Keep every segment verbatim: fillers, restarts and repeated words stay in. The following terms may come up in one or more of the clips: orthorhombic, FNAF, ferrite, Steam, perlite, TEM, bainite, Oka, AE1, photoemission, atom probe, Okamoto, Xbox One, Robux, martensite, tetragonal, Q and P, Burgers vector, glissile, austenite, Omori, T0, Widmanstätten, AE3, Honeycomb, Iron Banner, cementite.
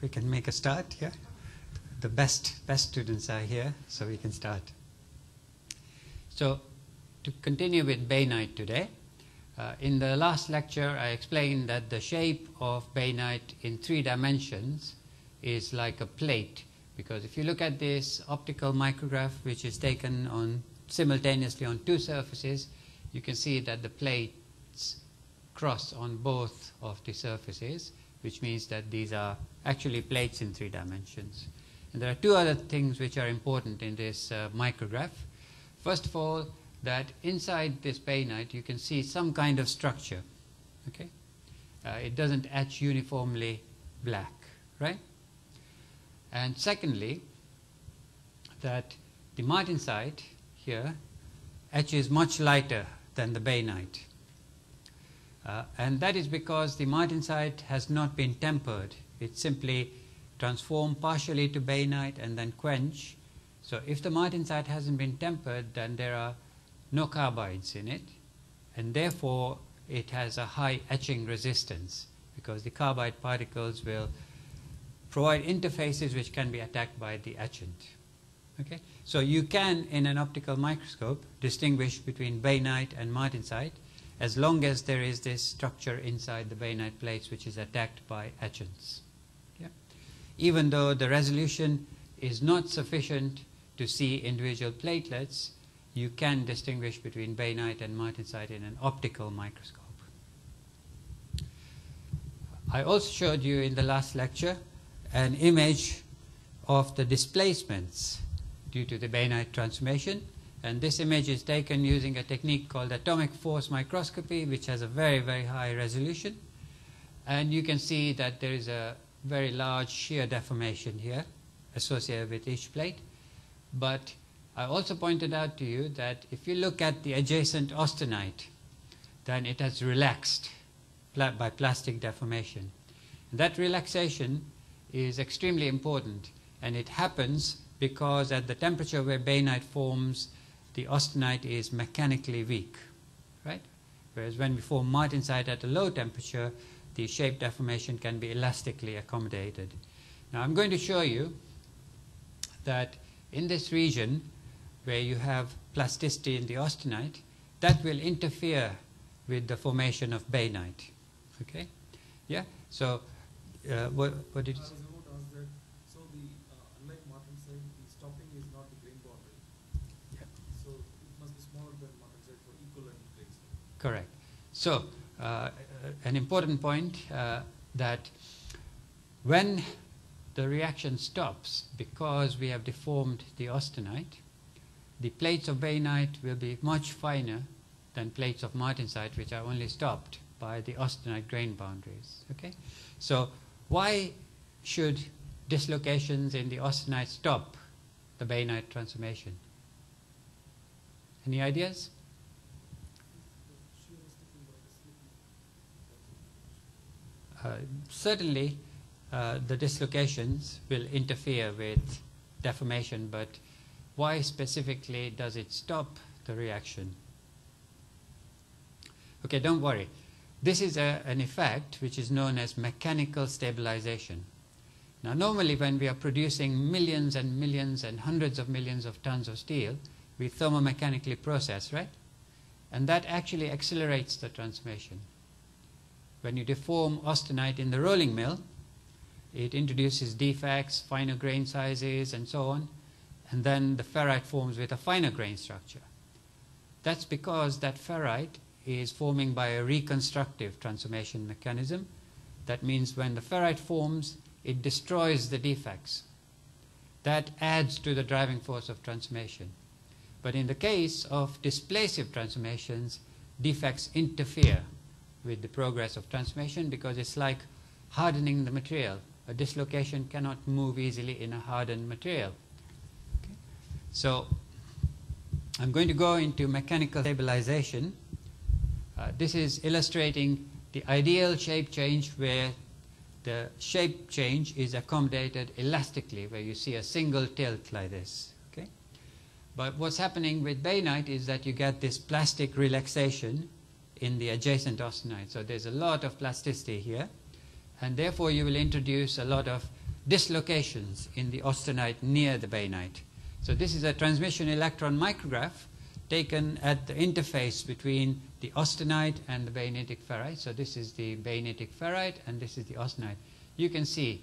We can make a start here. The best best students are here, so we can start. So to continue with bainite today, uh, in the last lecture I explained that the shape of bainite in three dimensions is like a plate, because if you look at this optical micrograph which is taken on simultaneously on two surfaces, you can see that the plates cross on both of the surfaces, which means that these are actually plates in three dimensions. And there are two other things which are important in this uh, micrograph. First of all, that inside this bainite you can see some kind of structure. Okay, uh, it doesn't etch uniformly black, right? And secondly, that the martensite here etches much lighter than the bainite. Uh, and that is because the martensite has not been tempered. It simply transforms partially to bainite and then quench. So if the martensite hasn't been tempered, then there are no carbides in it, and therefore it has a high etching resistance, because the carbide particles will provide interfaces which can be attacked by the etchant. Okay? So you can, in an optical microscope, distinguish between bainite and martensite, as long as there is this structure inside the bainite plates which is attacked by etchants. Yeah? Even though the resolution is not sufficient to see individual platelets, you can distinguish between bainite and martensite in an optical microscope. I also showed you in the last lecture an image of the displacements due to the bainite transformation. And this image is taken using a technique called atomic force microscopy, which has a very, very high resolution. And you can see that there is a very large shear deformation here associated with each plate. But I also pointed out to you that if you look at the adjacent austenite, then it has relaxed by plastic deformation. And that relaxation is extremely important, and it happens because at the temperature where bainite forms, the austenite is mechanically weak, right? Whereas when we form martensite at a low temperature, the shape deformation can be elastically accommodated. Now I'm going to show you that in this region where you have plasticity in the austenite, that will interfere with the formation of bainite. Okay? Yeah? So, uh, what, what did you say? So, the, uh, unlike martensite, the stopping is not the grain boundary. Yeah. So, it must be smaller than martensite for equivalent grades. Correct. So, uh, an important point uh, that when the reaction stops, because we have deformed the austenite, the plates of bainite will be much finer than plates of martensite, which are only stopped by the austenite grain boundaries. Okay? So why should dislocations in the austenite stop the bainite transformation? Any ideas? Uh, certainly, Uh, the dislocations will interfere with deformation, but why specifically does it stop the reaction? Okay, don't worry. This is a, an effect which is known as mechanical stabilization. Now, normally when we are producing millions and millions and hundreds of millions of tons of steel, we thermomechanically process, right? And that actually accelerates the transformation. When you deform austenite in the rolling mill, it introduces defects, finer grain sizes, and so on. And then the ferrite forms with a finer grain structure. That's because that ferrite is forming by a reconstructive transformation mechanism. That means when the ferrite forms, it destroys the defects. That adds to the driving force of transformation. But in the case of displacive transformations, defects interfere with the progress of transformation, because it's like hardening the material. A dislocation cannot move easily in a hardened material. Okay. So I'm going to go into mechanical stabilization. Uh, this is illustrating the ideal shape change, where the shape change is accommodated elastically, where you see a single tilt like this. Okay. But what's happening with bainite is that you get this plastic relaxation in the adjacent austenite. So there's a lot of plasticity here, and therefore you will introduce a lot of dislocations in the austenite near the bainite. So this is a transmission electron micrograph taken at the interface between the austenite and the bainitic ferrite. So this is the bainitic ferrite and this is the austenite. You can see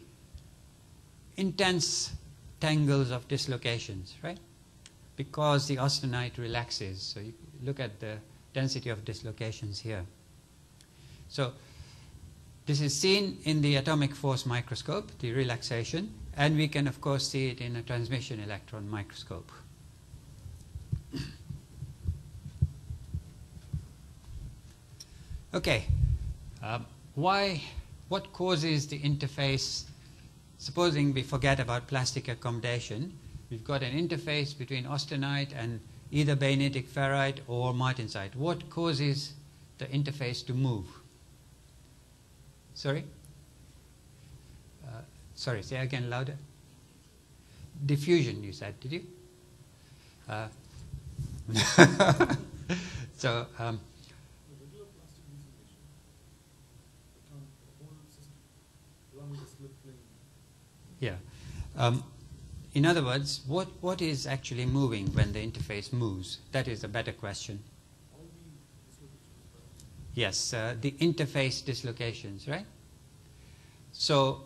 intense tangles of dislocations, right? Because the austenite relaxes. So you look at the density of dislocations here. So this is seen in the atomic force microscope, the relaxation, and we can of course see it in a transmission electron microscope. Okay, um, why, what causes the interface? Supposing we forget about plastic accommodation, we've got an interface between austenite and either bainitic ferrite or martensite. What causes the interface to move? Sorry? Uh, sorry, say again louder. Diffusion, you said, did you? Uh, so, um, yeah. Um, in other words, what, what is actually moving when the interface moves? That is a better question. Yes, uh, the interface dislocations, right? So,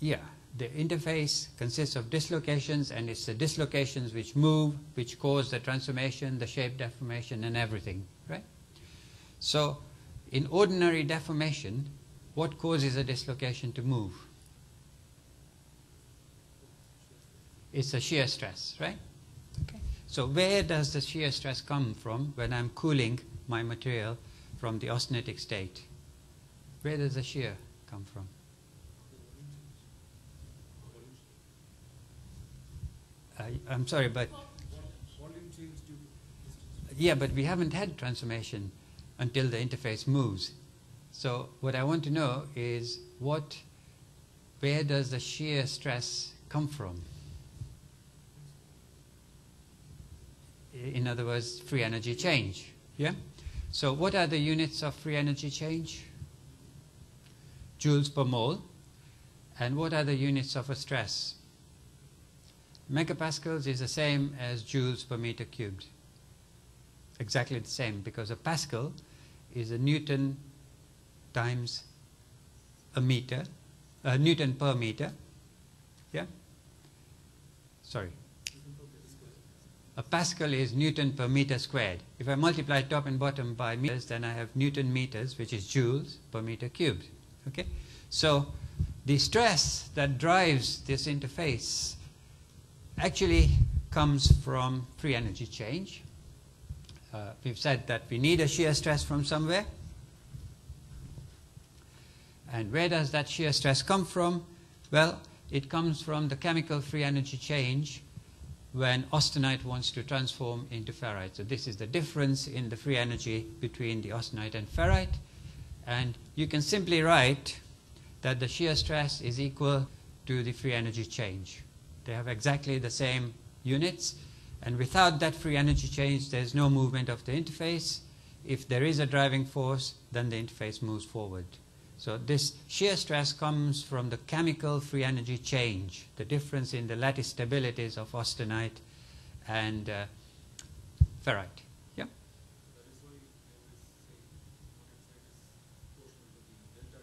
yeah, the interface consists of dislocations, and it's the dislocations which move, which cause the transformation, the shape deformation, and everything, right? So, in ordinary deformation, what causes a dislocation to move? It's a shear stress, right? Okay. So where does the shear stress come from when I'm cooling my material from the austenitic state? Where does the shear come from? Uh, I'm sorry, but... Yeah, but we haven't had transformation until the interface moves. So what I want to know is what, where does the shear stress come from? In other words, free energy change, yeah? So what are the units of free energy change? Joules per mole. And what are the units of a stress? Megapascals is the same as joules per meter cubed. Exactly the same, because a pascal is a newton times a meter, a newton per meter, yeah? Sorry. A pascal is newton per meter squared. If I multiply top and bottom by meters, then I have newton meters, which is joules per meter cubed, okay? So the stress that drives this interface actually comes from free energy change. Uh, we've said that we need a shear stress from somewhere. And where does that shear stress come from? Well, it comes from the chemical free energy change when austenite wants to transform into ferrite. So this is the difference in the free energy between the austenite and ferrite. And you can simply write that the shear stress is equal to the free energy change. They have exactly the same units. And without that free energy change, there's no movement of the interface. If there is a driving force, then the interface moves forward. So this shear stress comes from the chemical free energy change, the difference in the lattice stabilities of austenite and uh, ferrite. Yeah? That is why is delta T.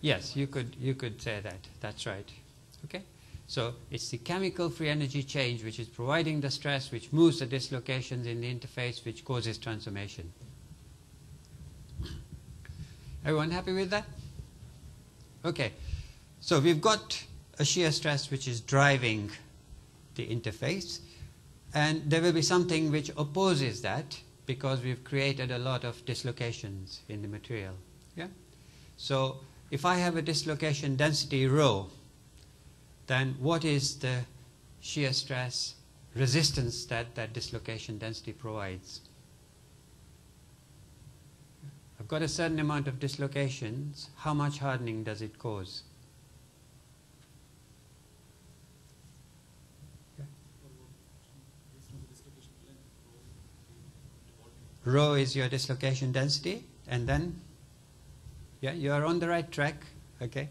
Yes, you could, you could say that. That's right. Okay? So it's the chemical free energy change which is providing the stress, which moves the dislocations in the interface, which causes transformation. Everyone happy with that? Okay, so we've got a shear stress which is driving the interface, and there will be something which opposes that because we've created a lot of dislocations in the material. Yeah? So if I have a dislocation density rho, then what is the shear stress resistance that that dislocation density provides? I've got a certain amount of dislocations, how much hardening does it cause? Okay. Rho is your dislocation density, and then, yeah, you are on the right track. Okay.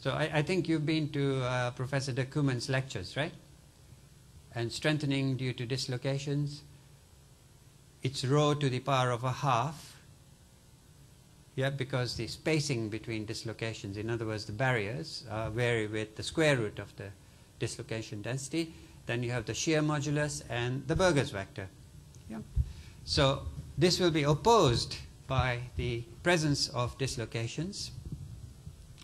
So I, I think you've been to uh, Professor de Kuman's lectures, right? And strengthening due to dislocations, it's rho to the power of a half, yeah, because the spacing between dislocations, in other words the barriers, uh, vary with the square root of the dislocation density. Then you have the shear modulus and the Burgers vector. Yeah. So this will be opposed by the presence of dislocations.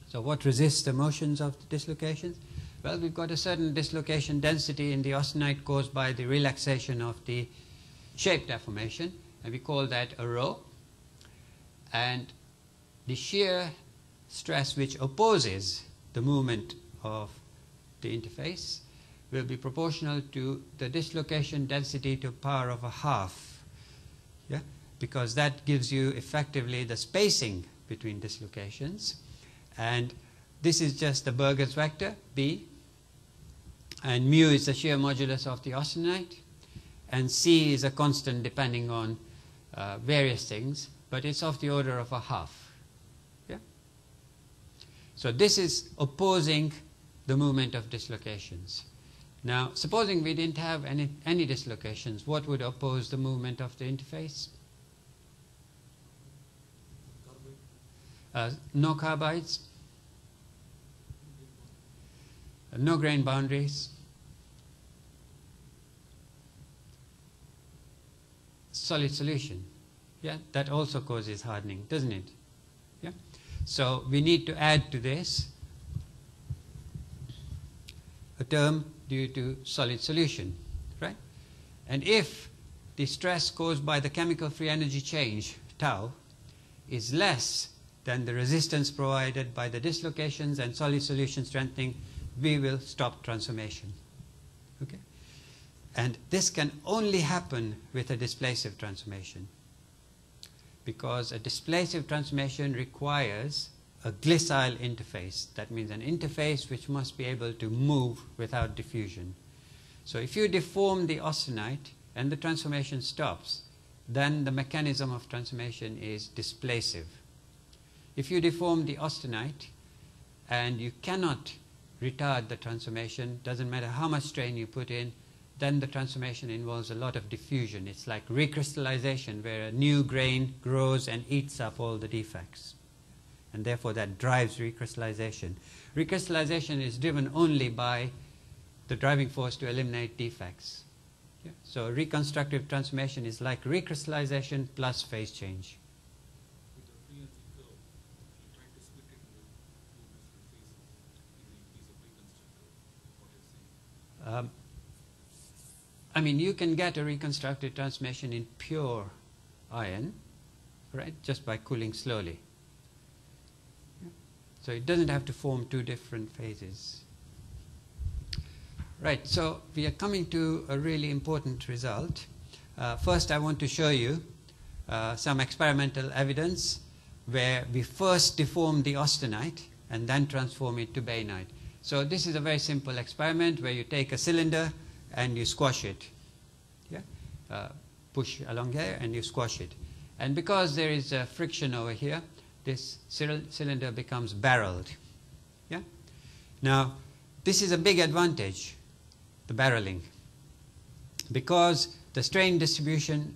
So what resists the motions of the dislocations? Well, we've got a certain dislocation density in the austenite caused by the relaxation of the shape deformation, and we call that a rho. And the shear stress which opposes the movement of the interface will be proportional to the dislocation density to the power of a half, yeah? Because that gives you effectively the spacing between dislocations. And this is just the Burgers vector, B. And mu is the shear modulus of the austenite. And C is a constant depending on uh, various things, but it's of the order of a half. Yeah? So this is opposing the movement of dislocations. Now, supposing we didn't have any, any dislocations, what would oppose the movement of the interface? Uh, no carbides. No grain boundaries. Solid solution. Yeah, that also causes hardening, doesn't it? Yeah. So we need to add to this a term due to solid solution, right? And if the stress caused by the chemical free energy change, tau, is less than the resistance provided by the dislocations and solid solution strengthening, we will stop transformation. Okay? And this can only happen with a displacive transformation, because a displacive transformation requires a glissile interface. That means an interface which must be able to move without diffusion. So if you deform the austenite and the transformation stops, then the mechanism of transformation is displacive. If you deform the austenite and you cannot retard the transformation, doesn't matter how much strain you put in, then the transformation involves a lot of diffusion. It's like recrystallization, where a new grain grows and eats up all the defects. And therefore that drives recrystallization. Recrystallization is driven only by the driving force to eliminate defects. Yeah. So reconstructive transformation is like recrystallization plus phase change. Um, I mean, you can get a reconstructed transformation in pure iron, right, just by cooling slowly. Yeah. So it doesn't have to form two different phases. Right, so we are coming to a really important result. Uh, first, I want to show you uh, some experimental evidence where we first deform the austenite and then transform it to bainite. So this is a very simple experiment where you take a cylinder and you squash it. Yeah? Uh, push along here and you squash it. And because there is a friction over here, this cylinder becomes barreled. Yeah? Now, this is a big advantage, the barreling, because the strain distribution,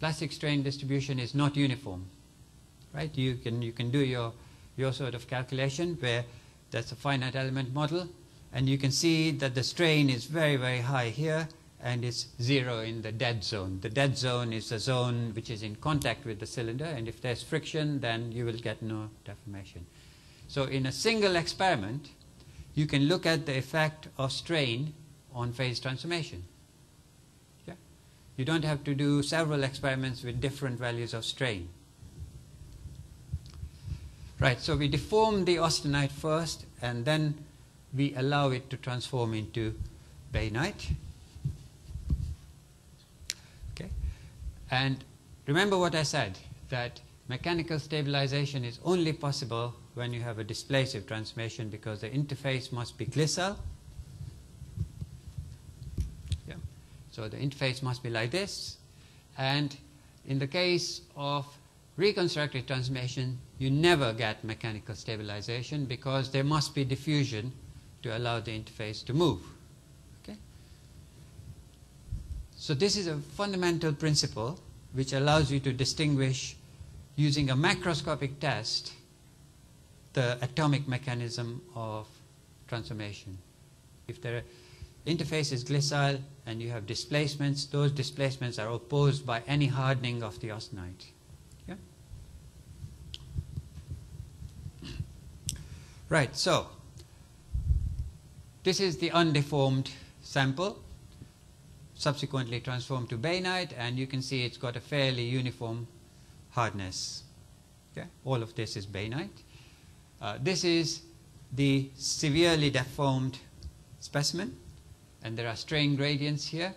plastic strain distribution, is not uniform. Right? You can, you can do your, your sort of calculation where that's a finite element model, and you can see that the strain is very, very high here, and it's zero in the dead zone. The dead zone is the zone which is in contact with the cylinder, and if there's friction, then you will get no deformation. So in a single experiment, you can look at the effect of strain on phase transformation. Yeah? You don't have to do several experiments with different values of strain. Right, so we deform the austenite first, and then we allow it to transform into bainite. Okay, and remember what I said, that mechanical stabilization is only possible when you have a displacive transformation, because the interface must be glissile. Yeah. So the interface must be like this, and in the case of reconstructive transformation, you never get mechanical stabilization because there must be diffusion to allow the interface to move. Okay? So this is a fundamental principle which allows you to distinguish, using a macroscopic test, the atomic mechanism of transformation. If the interface is glissile and you have displacements, those displacements are opposed by any hardening of the austenite. Right, so this is the undeformed sample, subsequently transformed to bainite, and you can see it's got a fairly uniform hardness. Okay? All of this is bainite. Uh, this is the severely deformed specimen, and there are strain gradients here.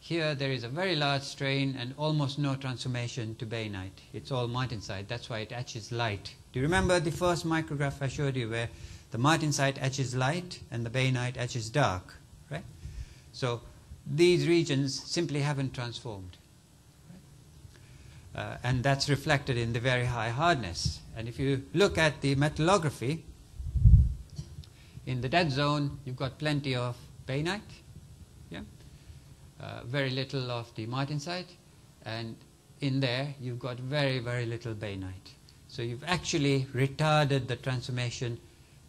Here there is a very large strain and almost no transformation to bainite. It's all martensite, that's why it etches light. Do you remember the first micrograph I showed you where the martensite etches light and the bainite etches dark, right? So these regions simply haven't transformed. Right? Uh, and that's reflected in the very high hardness. And if you look at the metallography, in the dead zone you've got plenty of bainite, yeah? uh, very little of the martensite, and in there you've got very, very little bainite. So you've actually retarded the transformation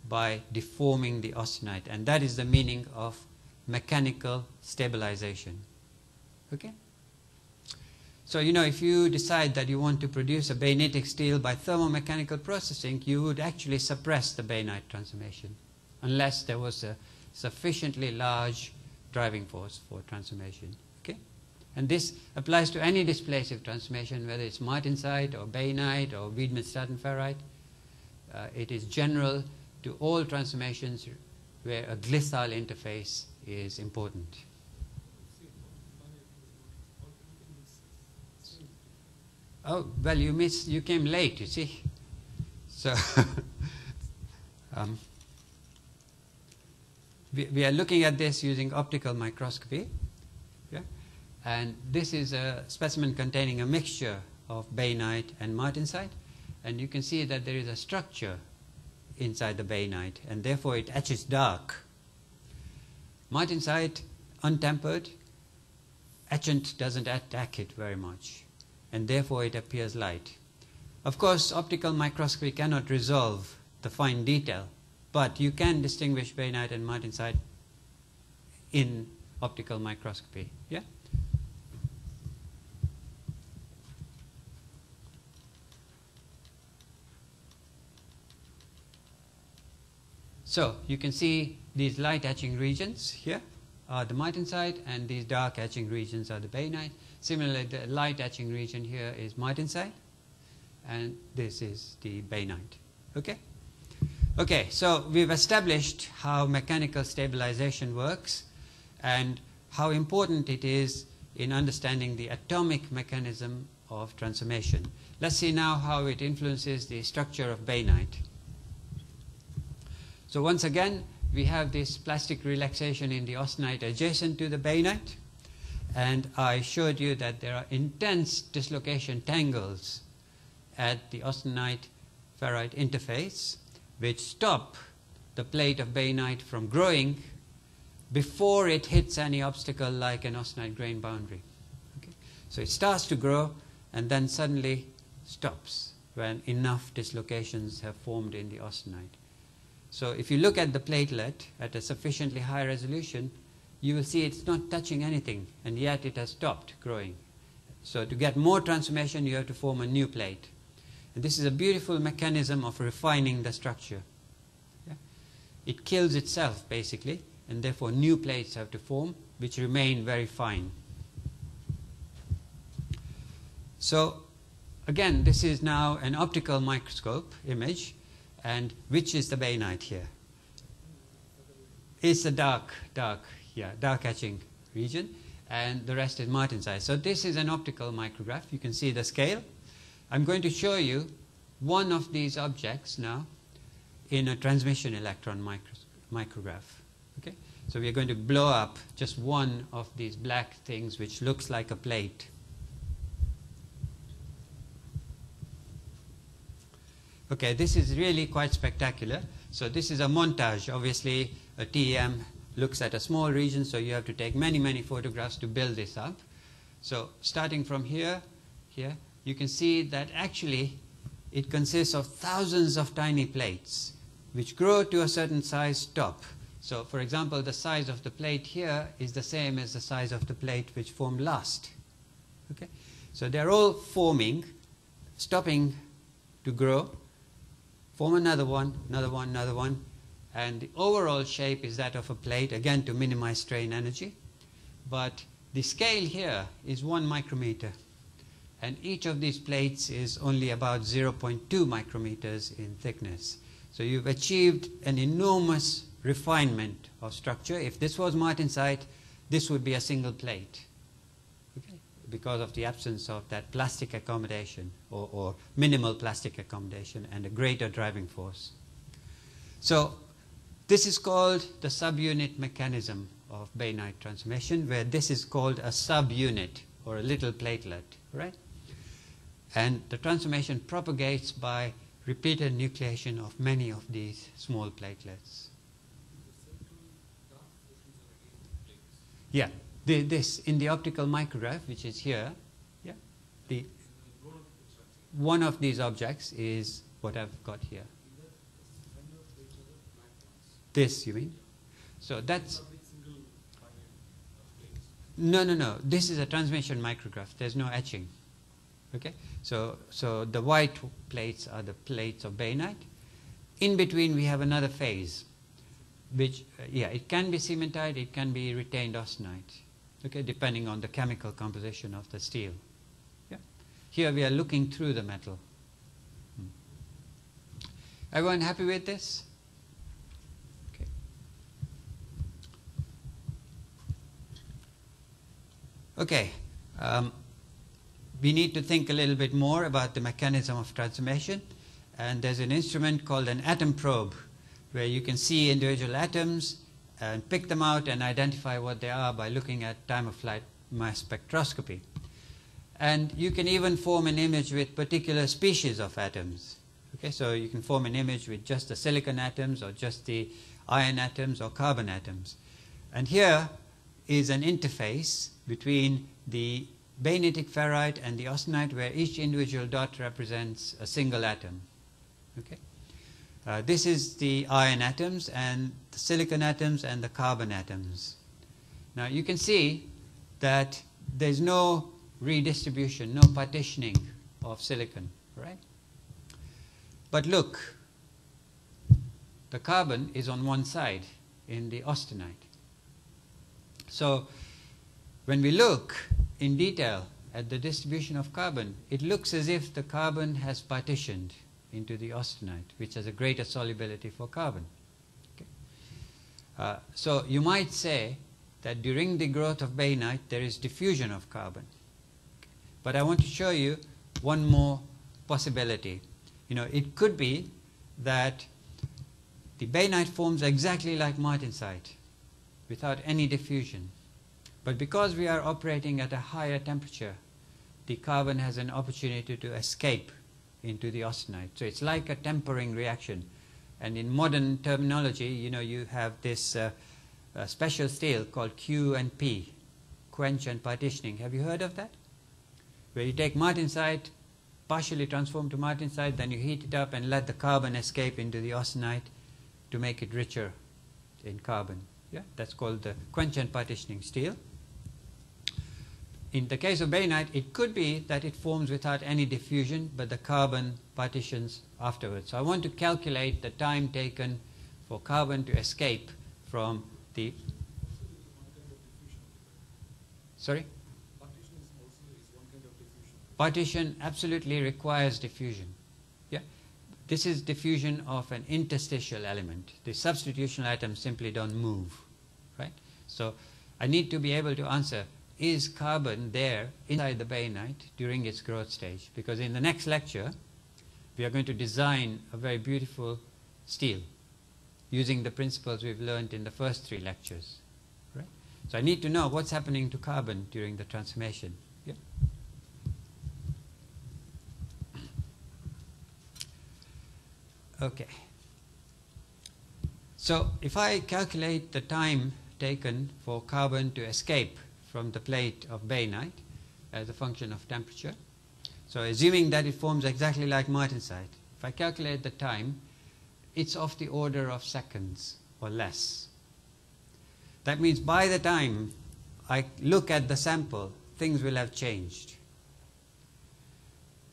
by deforming the austenite, and that is the meaning of mechanical stabilization. Okay? So you know, if you decide that you want to produce a bainitic steel by thermomechanical processing, you would actually suppress the bainite transformation unless there was a sufficiently large driving force for transformation. Okay? And this applies to any displacive transformation, whether it's martensite or bainite or Widmanstätten ferrite. Uh, it is general to all transformations where a glissile interface is important. Oh, well, you missed, you came late, you see. So, um, we, we are looking at this using optical microscopy. And this is a specimen containing a mixture of bainite and martensite. And you can see that there is a structure inside the bainite, and therefore it etches dark. Martensite, untempered, etchant doesn't attack it very much, and therefore it appears light. Of course, optical microscopy cannot resolve the fine detail, but you can distinguish bainite and martensite in optical microscopy. Yeah? So you can see these light etching regions here are the martensite, and these dark etching regions are the bainite. Similarly, the light etching region here is martensite, and this is the bainite. Okay? Okay, so we've established how mechanical stabilization works and how important it is in understanding the atomic mechanism of transformation. Let's see now how it influences the structure of bainite. So once again, we have this plastic relaxation in the austenite adjacent to the bainite, and I showed you that there are intense dislocation tangles at the austenite-ferrite interface, which stop the plate of bainite from growing before it hits any obstacle like an austenite grain boundary. Okay? So it starts to grow and then suddenly stops when enough dislocations have formed in the austenite. So if you look at the platelet at a sufficiently high resolution, you will see it's not touching anything, and yet it has stopped growing. So to get more transformation, you have to form a new plate. And this is a beautiful mechanism of refining the structure. Yeah? It kills itself, basically, and therefore new plates have to form, which remain very fine. So again, this is now an optical microscope image. And which is the bainite here? It's a dark, dark, yeah, dark etching region, and the rest is martensite. So this is an optical micrograph. You can see the scale. I'm going to show you one of these objects now in a transmission electron micros micrograph. Okay? So we are going to blow up just one of these black things which looks like a plate. Okay, this is really quite spectacular. So this is a montage. Obviously, a T E M looks at a small region, so you have to take many, many photographs to build this up. So starting from here, here, you can see that actually it consists of thousands of tiny plates which grow to a certain size top. So, for example, the size of the plate here is the same as the size of the plate which formed last. Okay? So they're all forming, stopping to grow, form another one, another one, another one, and the overall shape is that of a plate, again to minimize strain energy. But the scale here is one micrometer, and each of these plates is only about zero point two micrometers in thickness. So you've achieved an enormous refinement of structure. If this was martensite, this would be a single plate, okay, because of the absence of that plastic accommodation or, or minimal plastic accommodation and a greater driving force. So this is called the subunit mechanism of bainite transformation, where this is called a subunit or a little platelet, right? And the transformation propagates by repeated nucleation of many of these small platelets. Yeah, the, this in the optical micrograph, which is here, yeah, the one of these objects is what I've got here. This, you mean? So that's no, no, no. This is a transmission micrograph. There's no etching. Okay, so so the white plates are the plates of bainite. In between, we have another phase, which uh, yeah, it can be cementite, it can be retained austenite, okay, depending on the chemical composition of the steel. Yeah, here we are looking through the metal. Hmm. Everyone happy with this? Okay. Okay. Um, we need to think a little bit more about the mechanism of transformation, and there's an instrument called an atom probe, where you can see individual atoms and pick them out and identify what they are by looking at time-of-flight mass spectroscopy. And you can even form an image with particular species of atoms. Okay, so you can form an image with just the silicon atoms or just the iron atoms or carbon atoms. And here is an interface between the bainitic ferrite and the austenite, where each individual dot represents a single atom. Okay? Uh, this is the iron atoms and the silicon atoms and the carbon atoms. Now you can see that there's no redistribution, no partitioning of silicon, right? But look, the carbon is on one side in the austenite. So when we look in detail at the distribution of carbon, it looks as if the carbon has partitioned into the austenite, which has a greater solubility for carbon. Okay. Uh, so you might say that during the growth of bainite there is diffusion of carbon. Okay. But I want to show you one more possibility. You know, it could be that the bainite forms exactly like martensite without any diffusion. But because we are operating at a higher temperature, the carbon has an opportunity to escape into the austenite. So it's like a tempering reaction. And in modern terminology, you know, you have this uh, uh, special steel called Q and P, quench and partitioning. Have you heard of that? Where you take martensite, partially transform to martensite, then you heat it up and let the carbon escape into the austenite to make it richer in carbon. Yeah, that's called the quench and partitioning steel. In the case of bainite, it could be that it forms without any diffusion, but the carbon partitions afterwards. So I want to calculate the time taken for carbon to escape from the... Sorry? Partition is also is one kind of diffusion. Partition absolutely requires diffusion. Yeah? This is diffusion of an interstitial element. The substitutional atoms simply don't move, right? So I need to be able to answer, is carbon there inside the bainite during its growth stage? Because in the next lecture, we are going to design a very beautiful steel using the principles we've learned in the first three lectures. Right? So I need to know what's happening to carbon during the transformation. Yeah? Okay. So if I calculate the time taken for carbon to escape from the plate of bainite as a function of temperature, so assuming that it forms exactly like martensite, if I calculate the time, it's of the order of seconds or less. That means by the time I look at the sample, things will have changed.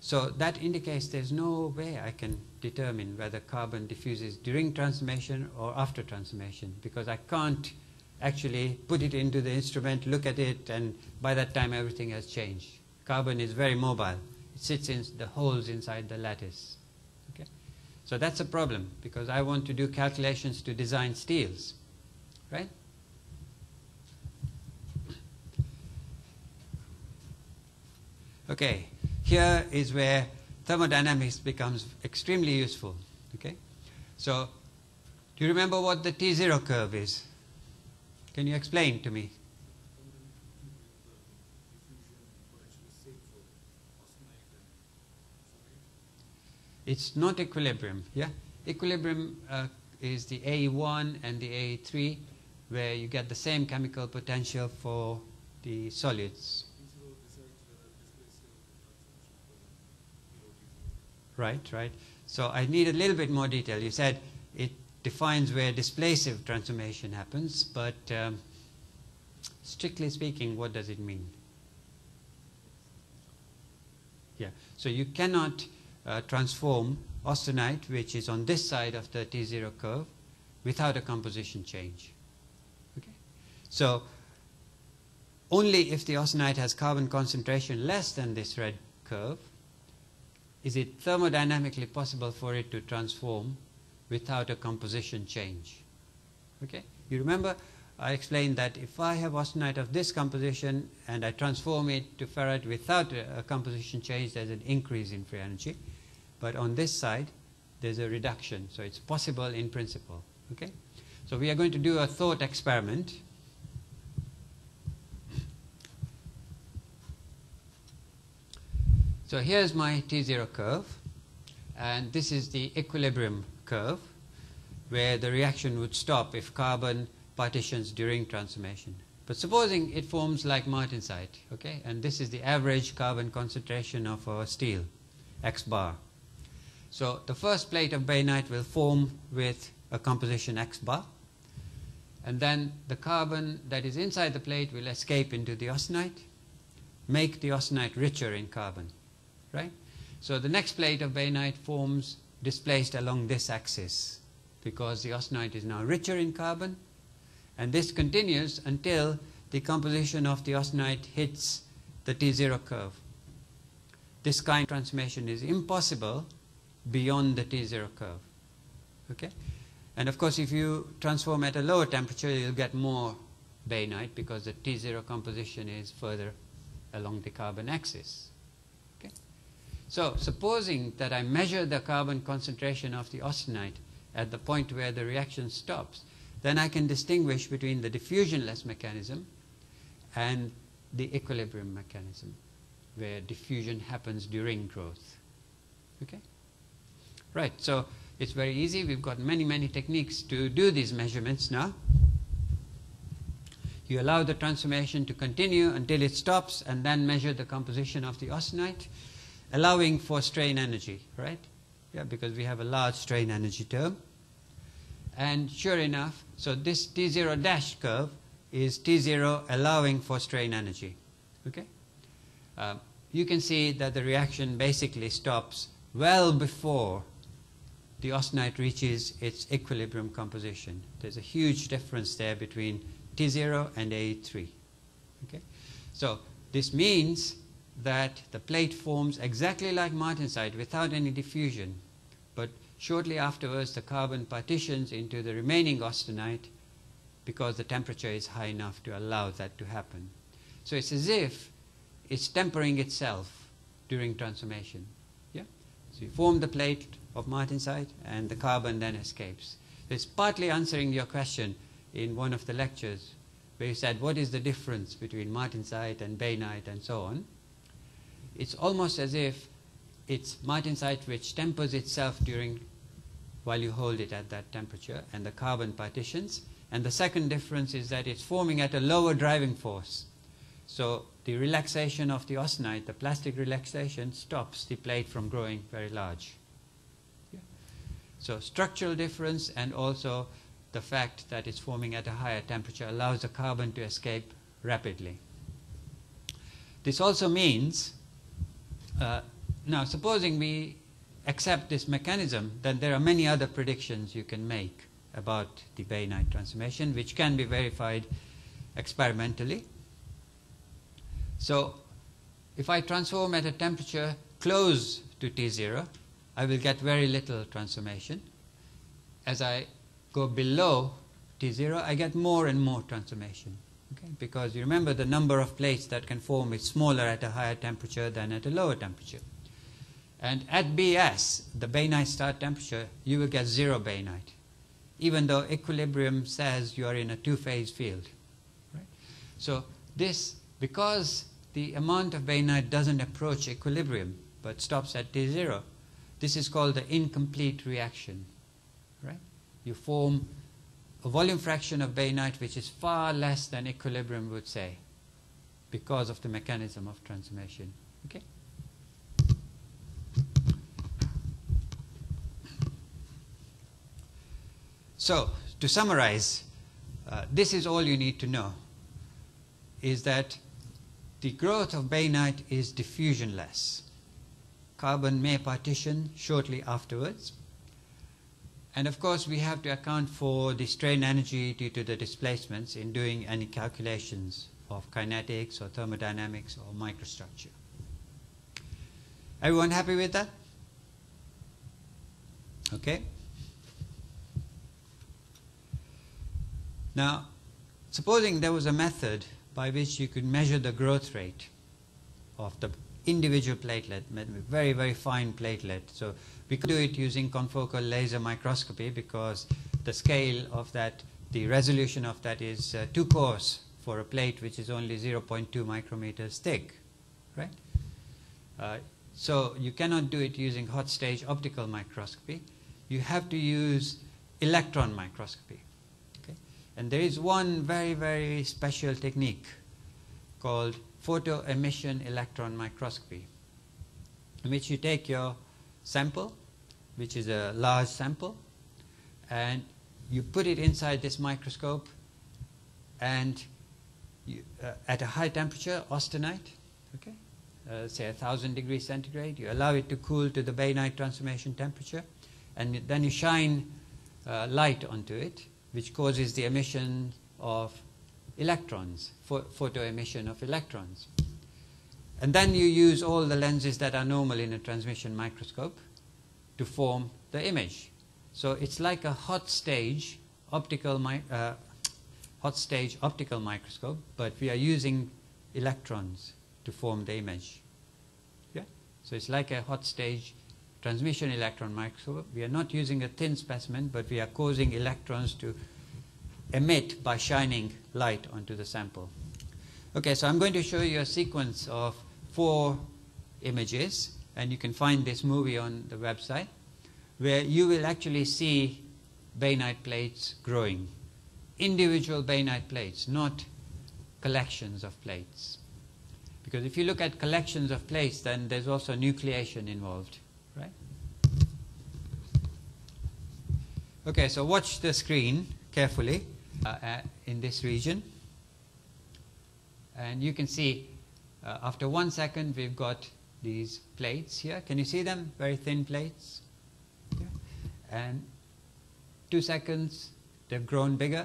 So that indicates there's no way I can determine whether carbon diffuses during transformation or after transformation, because I can't actually put it into the instrument, look at it, and by that time everything has changed. Carbon is very mobile. It sits in the holes inside the lattice. Okay? So that's a problem, because I want to do calculations to design steels, right? Okay, here is where thermodynamics becomes extremely useful. Okay, so do you remember what the T zero curve is? Can you explain to me? It's not equilibrium. Yeah, equilibrium uh, is the A E one and the A E three, where you get the same chemical potential for the solutes. Right, right. So I need a little bit more detail. You said it defines where displacive transformation happens, but um, strictly speaking, what does it mean? Yeah, so you cannot uh, transform austenite, which is on this side of the T zero curve, without a composition change. Okay? So only if the austenite has carbon concentration less than this red curve, is it thermodynamically possible for it to transform without a composition change? Okay? You remember I explained that if I have austenite of this composition and I transform it to ferrite without a, a composition change, there's an increase in free energy. But on this side, there's a reduction. So it's possible in principle. Okay? So we are going to do a thought experiment. So here's my T zero curve, and this is the equilibrium curve, where the reaction would stop if carbon partitions during transformation. But supposing it forms like martensite, okay, and this is the average carbon concentration of our steel, X bar. So the first plate of bainite will form with a composition X bar, and then the carbon that is inside the plate will escape into the austenite, make the austenite richer in carbon. Right? So the next plate of bainite forms displaced along this axis, because the austenite is now richer in carbon, and this continues until the composition of the austenite hits the T zero curve. This kind of transformation is impossible beyond the T zero curve. Okay? And of course, if you transform at a lower temperature, you'll get more bainite, because the T zero composition is further along the carbon axis. So supposing that I measure the carbon concentration of the austenite at the point where the reaction stops, then I can distinguish between the diffusionless mechanism and the equilibrium mechanism, where diffusion happens during growth. Okay? Right, so it's very easy. We've got many, many techniques to do these measurements now. You allow the transformation to continue until it stops, and then measure the composition of the austenite, allowing for strain energy, right? Yeah, because we have a large strain energy term. And sure enough, so this T zero dash curve is T zero allowing for strain energy, okay? Uh, you can see that the reaction basically stops well before the austenite reaches its equilibrium composition. There's a huge difference there between T zero and A E three, okay? So this means that the plate forms exactly like martensite without any diffusion, but shortly afterwards the carbon partitions into the remaining austenite, because the temperature is high enough to allow that to happen. So it's as if it's tempering itself during transformation. Yeah? So you form the plate of martensite and the carbon then escapes. It's partly answering your question in one of the lectures, where you said, what is the difference between martensite and bainite and so on? It's almost as if it's martensite which tempers itself during while you hold it at that temperature, and the carbon partitions. And the second difference is that it's forming at a lower driving force. So the relaxation of the austenite, the plastic relaxation, stops the plate from growing very large. Yeah. So structural difference, and also the fact that it's forming at a higher temperature allows the carbon to escape rapidly. This also means, uh, now supposing we accept this mechanism, then there are many other predictions you can make about the bainite transformation, which can be verified experimentally. So if I transform at a temperature close to T zero, I will get very little transformation. As I go below T zero, I get more and more transformation. Okay? Because you remember, the number of plates that can form is smaller at a higher temperature than at a lower temperature. And at B S, the bainite start temperature, you will get zero bainite, even though equilibrium says you are in a two-phase field. Right? So this, because the amount of bainite doesn't approach equilibrium but stops at T zero, this is called the incomplete reaction. Right? You form a volume fraction of bainite which is far less than equilibrium would say, because of the mechanism of transformation. Okay? So, to summarize, uh, this is all you need to know, is that the growth of bainite is diffusionless. Carbon may partition shortly afterwards. And of course, we have to account for the strain energy due to the displacements in doing any calculations of kinetics or thermodynamics or microstructure. Everyone happy with that? Okay. Now, supposing there was a method by which you could measure the growth rate of the individual platelet, very, very fine platelet. So we could do it using confocal laser microscopy, because the scale of that, the resolution of that is uh, too coarse for a plate which is only zero point two micrometers thick, right? Uh, so you cannot do it using hot stage optical microscopy. You have to use electron microscopy. And there is one very, very special technique called photoemission electron microscopy, in which you take your sample, which is a large sample, and you put it inside this microscope, and you, uh, at a high temperature, austenite, okay, uh, say one thousand degrees centigrade, you allow it to cool to the bainite transformation temperature, and then you shine uh, light onto it, which causes the emission of electrons, photo emission of electrons. And then you use all the lenses that are normal in a transmission microscope to form the image. So it's like a hot stage optical, mi uh, hot stage optical microscope, but we are using electrons to form the image. Yeah? So it's like a hot stage transmission electron microscope. We are not using a thin specimen, but we are causing electrons to emit by shining light onto the sample. Okay, so I'm going to show you a sequence of four images, and you can find this movie on the website, where you will actually see bainite plates growing. Individual bainite plates, not collections of plates. Because if you look at collections of plates, then there's also nucleation involved. Right? Okay, so watch the screen carefully uh, uh, in this region, and you can see uh, after one second we've got these plates here. Can you see them? Very thin plates. Yeah. And two seconds they've grown bigger,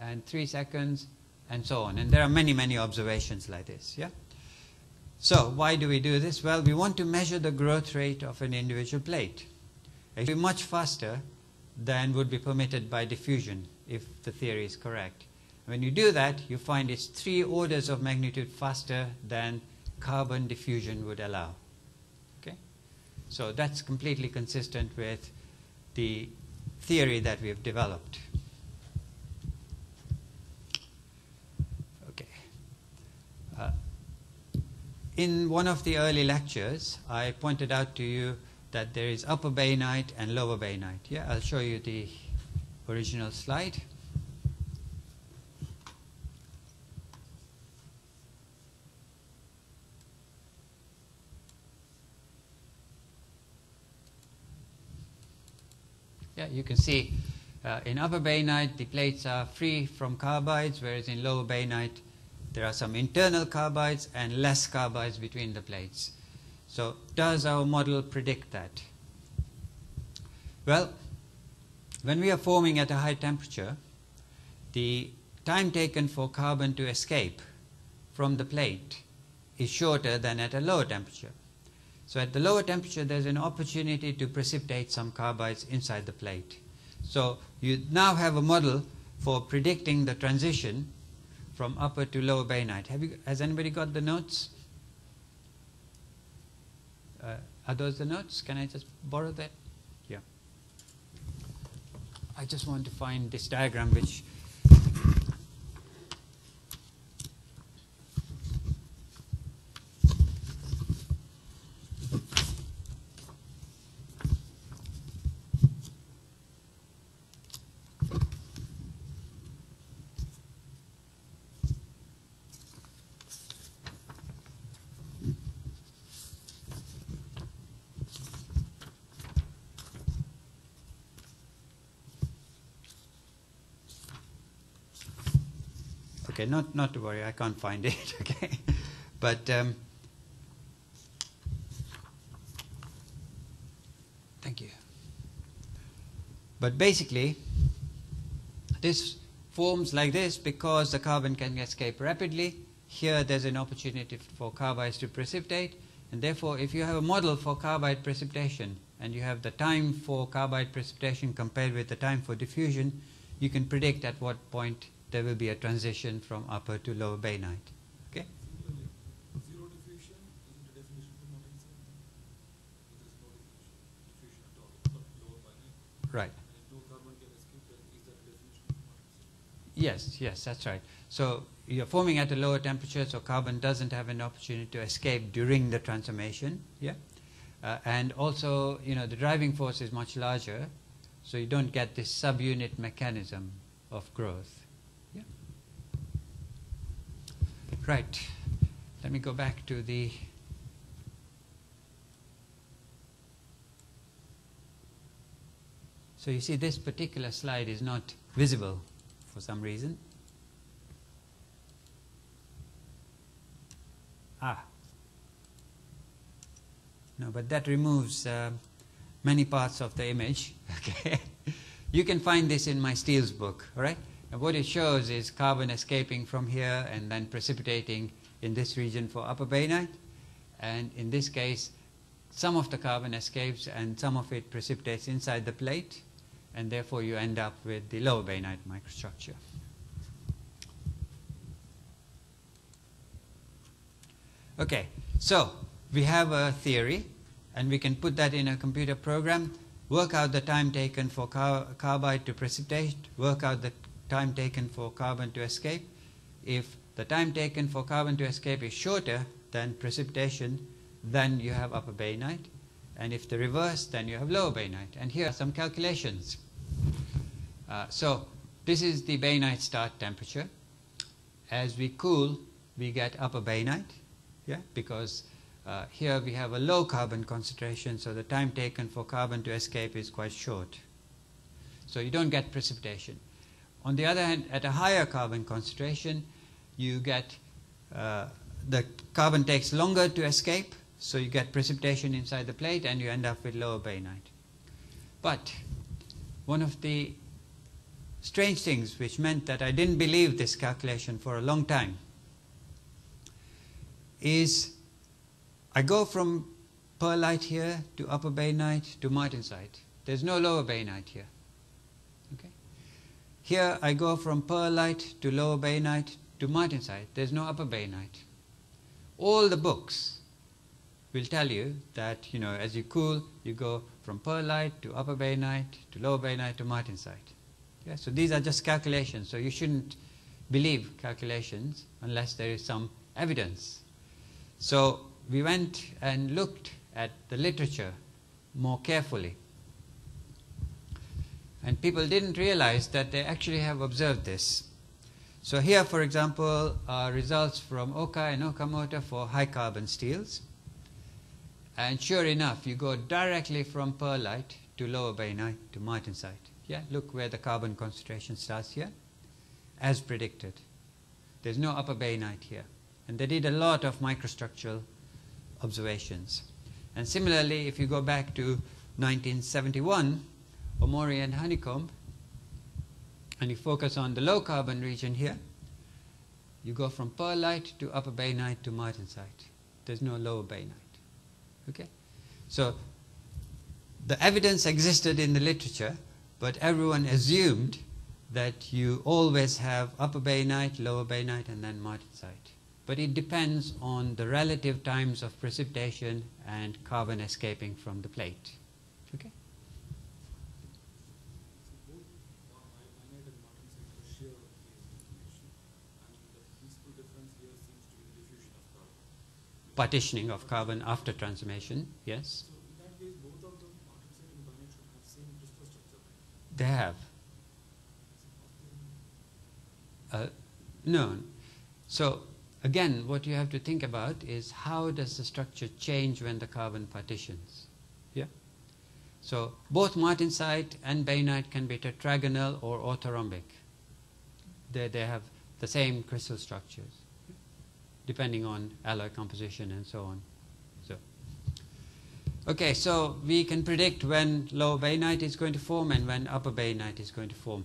and three seconds, and so on. And there are many, many observations like this. Yeah. So, why do we do this? Well, we want to measure the growth rate of an individual plate. It will be much faster than would be permitted by diffusion, if the theory is correct. When you do that, you find it's three orders of magnitude faster than carbon diffusion would allow. Okay? So that's completely consistent with the theory that we have developed. Okay. Uh, In one of the early lectures, I pointed out to you that there is upper bainite and lower bainite. Yeah, I'll show you the original slide. Yeah, you can see uh, in upper bainite the plates are free from carbides, whereas in lower bainite there are some internal carbides and less carbides between the plates. So does our model predict that? Well, when we are forming at a high temperature, the time taken for carbon to escape from the plate is shorter than at a lower temperature. So at the lower temperature there's an opportunity to precipitate some carbides inside the plate. So you now have a model for predicting the transition from upper to lower bainite. Have you, has anybody got the notes? Uh, are those the notes? Can I just borrow that? Yeah. I just want to find this diagram which Okay, not, not to worry, I can't find it, okay? But um, thank you. But basically, this forms like this because the carbon can escape rapidly. Here there's an opportunity for carbides to precipitate, and therefore if you have a model for carbide precipitation and you have the time for carbide precipitation compared with the time for diffusion, you can predict at what point there will be a transition from upper to lower bainite. Okay? Zero diffusion isn't a definition for martensite. Right. No carbon can escape, is that a definition for martensite? Yes, yes, that's right. So you're forming at a lower temperature, so carbon doesn't have an opportunity to escape during the transformation. Yeah. Uh, and also, you know, the driving force is much larger, so you don't get this subunit mechanism of growth. Right, let me go back to the so you see this particular slide is not visible for some reason. Ah, no, but that removes uh, many parts of the image, okay? You can find this in my Steele's book, all right? And what it shows is carbon escaping from here and then precipitating in this region for upper bainite. And in this case, some of the carbon escapes and some of it precipitates inside the plate. And therefore, you end up with the lower bainite microstructure. Okay, so we have a theory. And we can put that in a computer program, work out the time taken for car carbide to precipitate, work out the time taken for carbon to escape. If the time taken for carbon to escape is shorter than precipitation, then you have upper bainite, and if the reverse, then you have lower bainite. And here are some calculations. Uh, so this is the bainite start temperature. As we cool, we get upper bainite, yeah, because uh, here we have a low carbon concentration, so the time taken for carbon to escape is quite short. So you don't get precipitation. On the other hand, at a higher carbon concentration, you get uh, the carbon takes longer to escape, so you get precipitation inside the plate and you end up with lower bainite. But one of the strange things which meant that I didn't believe this calculation for a long time is I go from perlite here to upper bainite to martensite. There's no lower bainite here. Here I go from perlite to lower bainite to martensite. There's no upper bainite. All the books will tell you that, you know, as you cool, you go from perlite to upper bainite to lower bainite to martensite. Yeah, so these are just calculations. So you shouldn't believe calculations unless there is some evidence. So we went and looked at the literature more carefully. And people didn't realize that they actually have observed this. So here, for example, are results from Oka and Okamoto for high carbon steels. And sure enough, you go directly from perlite to lower bainite to martensite. Yeah, look where the carbon concentration starts here, as predicted. There's no upper bainite here. And they did a lot of microstructural observations. And similarly, if you go back to nineteen seventy-one, Omori and Honeycomb, and you focus on the low carbon region here, you go from perlite to upper bainite to martensite. There's no lower bainite. Okay? So the evidence existed in the literature, but everyone assumed that you always have upper bainite, lower bainite, and then martensite. But it depends on the relative times of precipitation and carbon escaping from the plate. Okay? Partitioning of carbon after transformation, yes? So in that case, both of them, martensite and bainite, should have same crystal structure. They have. Uh, no. So again, what you have to think about is how does the structure change when the carbon partitions? Yeah. So both martensite and bainite can be tetragonal or orthorhombic. They they have the same crystal structures, depending on alloy composition and so on. So, okay, so we can predict when lower bainite is going to form and when upper bainite is going to form.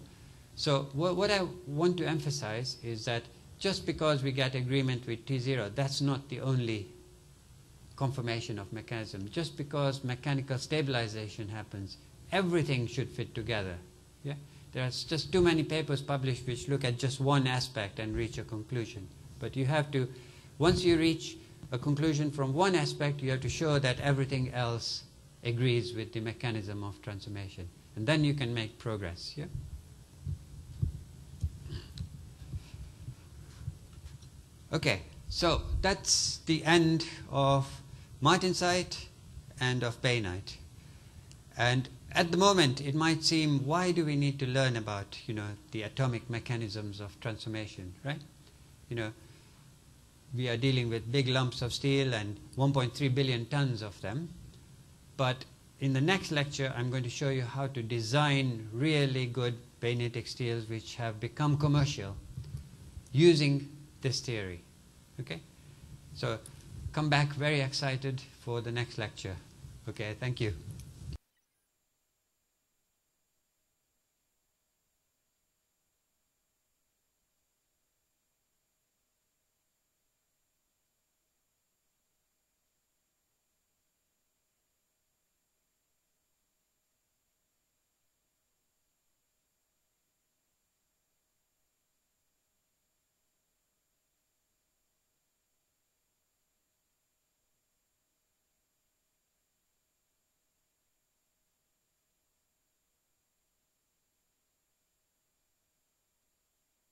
So wh what I want to emphasize is that just because we get agreement with T zero, that's not the only conformation of mechanism. Just because mechanical stabilization happens, everything should fit together. Yeah? There's just too many papers published which look at just one aspect and reach a conclusion. But you have to, once you reach a conclusion from one aspect, you have to show that everything else agrees with the mechanism of transformation. And then you can make progress. Yeah? Okay, so that's the end of martensite and of bainite. And at the moment, it might seem, why do we need to learn about, you know, the atomic mechanisms of transformation, right? You know, we are dealing with big lumps of steel and one point three billion tons of them. But in the next lecture, I'm going to show you how to design really good bainitic steels which have become commercial using this theory. Okay? So come back very excited for the next lecture. Okay, thank you.